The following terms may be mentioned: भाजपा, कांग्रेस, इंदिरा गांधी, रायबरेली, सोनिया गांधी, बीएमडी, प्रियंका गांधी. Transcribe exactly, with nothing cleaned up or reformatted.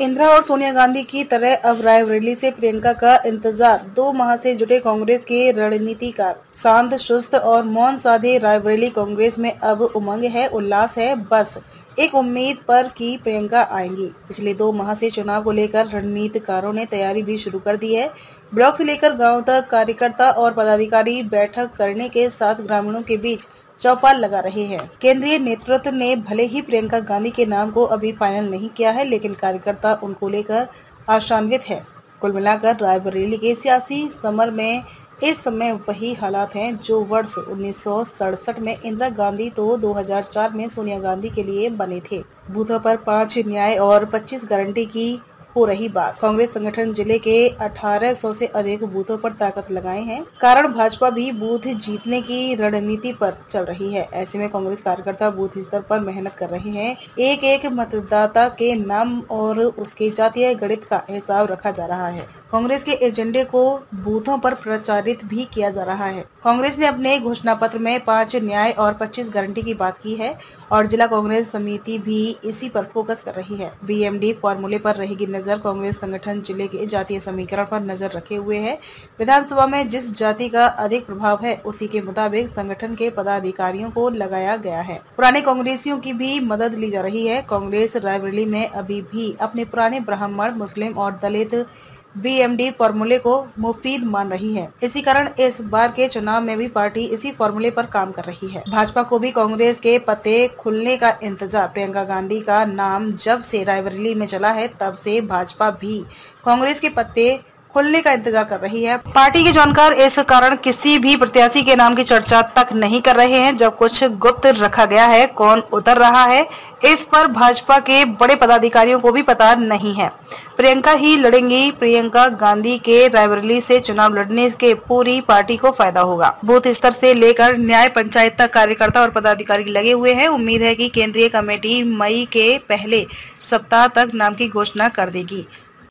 इंदिरा और सोनिया गांधी की तरह अब रायबरेली से प्रियंका का इंतजार। दो माह से जुटे कांग्रेस के रणनीतिकार। शांत, सुस्त और मौन साधे रायबरेली कांग्रेस में अब उमंग है, उल्लास है। बस एक उम्मीद पर कि प्रियंका आएंगी। पिछले दो माह से चुनाव को लेकर रणनीतिकारों ने तैयारी भी शुरू कर दी है। ब्लॉक से लेकर गाँव तक कार्यकर्ता और पदाधिकारी बैठक करने के साथ ग्रामीणों के बीच चौपाल लगा रहे हैं। केंद्रीय नेतृत्व ने भले ही प्रियंका गांधी के नाम को अभी फाइनल नहीं किया है, लेकिन कार्यकर्ता उनको लेकर आशान्वित है। कुल मिलाकर रायबरेली के सियासी समर में इस समय वही हालात हैं जो वर्ष उन्नीस सौ सड़सठ में इंदिरा गांधी तो दो हज़ार चार में सोनिया गांधी के लिए बने थे। बूथों पर पाँच न्याय और पच्चीस गारंटी की हो रही बात। कांग्रेस संगठन जिले के अठारह सौ से अधिक बूथों पर ताकत लगाए हैं। कारण भाजपा भी बूथ जीतने की रणनीति पर चल रही है। ऐसे में कांग्रेस कार्यकर्ता बूथ स्तर पर मेहनत कर रहे हैं। एक एक मतदाता के नाम और उसके जातीय गणित का हिसाब रखा जा रहा है। कांग्रेस के एजेंडे को बूथों पर प्रचारित भी किया जा रहा है। कांग्रेस ने अपने घोषणा पत्र में पाँच न्याय और पच्चीस गारंटी की बात की है और जिला कांग्रेस समिति भी इसी पर फोकस कर रही है। बी एम डी फॉर्मूले पर रहेगी नजर। कांग्रेस संगठन जिले के जातीय समीकरण पर नजर रखे हुए है। विधानसभा में जिस जाति का अधिक प्रभाव है उसी के मुताबिक संगठन के पदाधिकारियों को लगाया गया है। पुराने कांग्रेसियों की भी मदद ली जा रही है। कांग्रेस रायबरेली में अभी भी अपने पुराने ब्राह्मण, मुस्लिम और दलित बीएमडी फॉर्मूले को मुफीद मान रही है। इसी कारण इस बार के चुनाव में भी पार्टी इसी फॉर्मूले पर काम कर रही है। भाजपा को भी कांग्रेस के पते खुलने का इंतजार। प्रियंका गांधी का नाम जब से रायबरेली में चला है तब से भाजपा भी कांग्रेस के पत्ते खुलने का इंतजार कर रही है। पार्टी के जानकार इस कारण किसी भी प्रत्याशी के नाम की चर्चा तक नहीं कर रहे हैं। जब कुछ गुप्त रखा गया है, कौन उतर रहा है, इस पर भाजपा के बड़े पदाधिकारियों को भी पता नहीं है। प्रियंका ही लड़ेंगी। प्रियंका गांधी के रायबरेली से चुनाव लड़ने के पूरी पार्टी को फायदा होगा। बूथ स्तर से लेकर न्याय पंचायत तक कार्यकर्ता और पदाधिकारी लगे हुए हैं। उम्मीद है कि केंद्रीय कमेटी मई के पहले सप्ताह तक नाम की घोषणा कर देगी।